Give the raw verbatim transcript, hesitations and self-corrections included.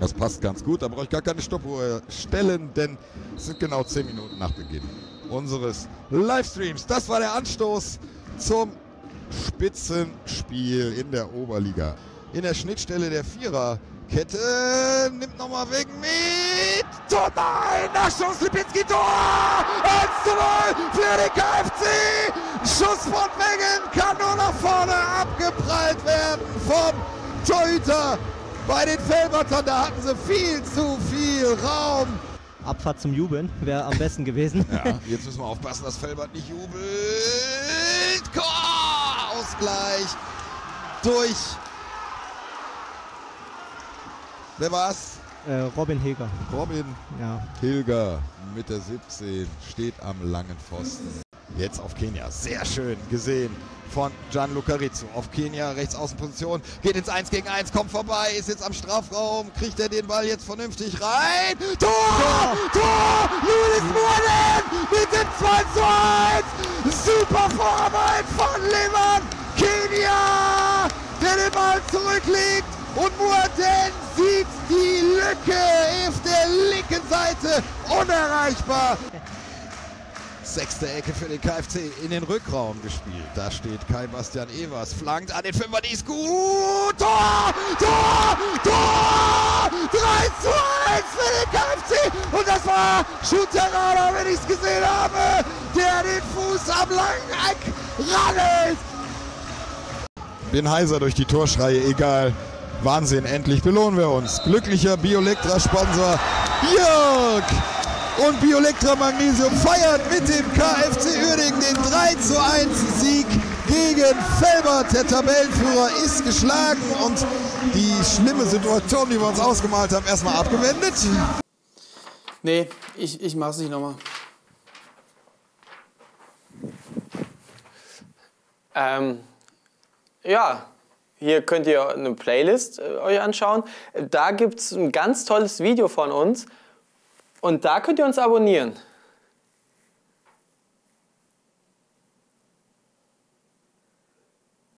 Das passt ganz gut, da brauche ich gar keine Stoppuhr stellen, denn es sind genau zehn Minuten nach Beginn unseres Livestreams. Das war der Anstoß zum Spitzenspiel in der Oberliga. In der Schnittstelle der Viererkette nimmt nochmal Weggen mit. Tor, nein, Nachschuss, Lipinski, Tor! eins zu null für den K F C. Schuss von Weggen kann nur nach vorne abgeprallt werden vom Torhüter. Bei den Velbertern, da hatten sie viel zu viel Raum. Abfahrt zum Jubeln wäre am besten gewesen. Ja, jetzt müssen wir aufpassen, dass Velbert nicht jubelt. Oh, Ausgleich durch. Wer war's? Äh, Robin Hilger. Robin ja. Hilger mit der siebzehn steht am langen Pfosten. Jetzt auf Kenia. Sehr schön gesehen von Gianluca Rizzo. Auf Kenia, Rechtsaußenposition, geht ins eins gegen eins, kommt vorbei, ist jetzt am Strafraum, kriegt er den Ball jetzt vernünftig rein. Tor! Tor! Tor! Julius Murden mit dem zwei zu eins! Super Vorarbeit von Levan Kenia, der den Ball zurücklegt und Murden sieht die Lücke auf der linken Seite, unerreichbar. Sechste Ecke für den K F C, in den Rückraum gespielt. Da steht Kai-Bastian Evers, flankt an den Fünfer, die ist gut. Tor, Tor, Tor! drei zu eins für den K F C. Und das war Schutzer Rader, wenn ich es gesehen habe, der den Fuß am langen Eck raddelt. Bin heiser durch die Torschreie, egal. Wahnsinn, endlich belohnen wir uns. Glücklicher Bio-Lektra-Sponsor Jörg. Und Bio-Lektra Magnesium feiert mit dem K F C Uerdingen den drei zu eins Sieg gegen Velbert. Der Tabellenführer ist geschlagen und die schlimme Situation, die wir uns ausgemalt haben, erstmal abgewendet. Nee, ich, ich mach's nicht nochmal. Ähm, ja. Hier könnt ihr eine Playlist äh, euch anschauen. Da gibt's ein ganz tolles Video von uns. Und da könnt ihr uns abonnieren.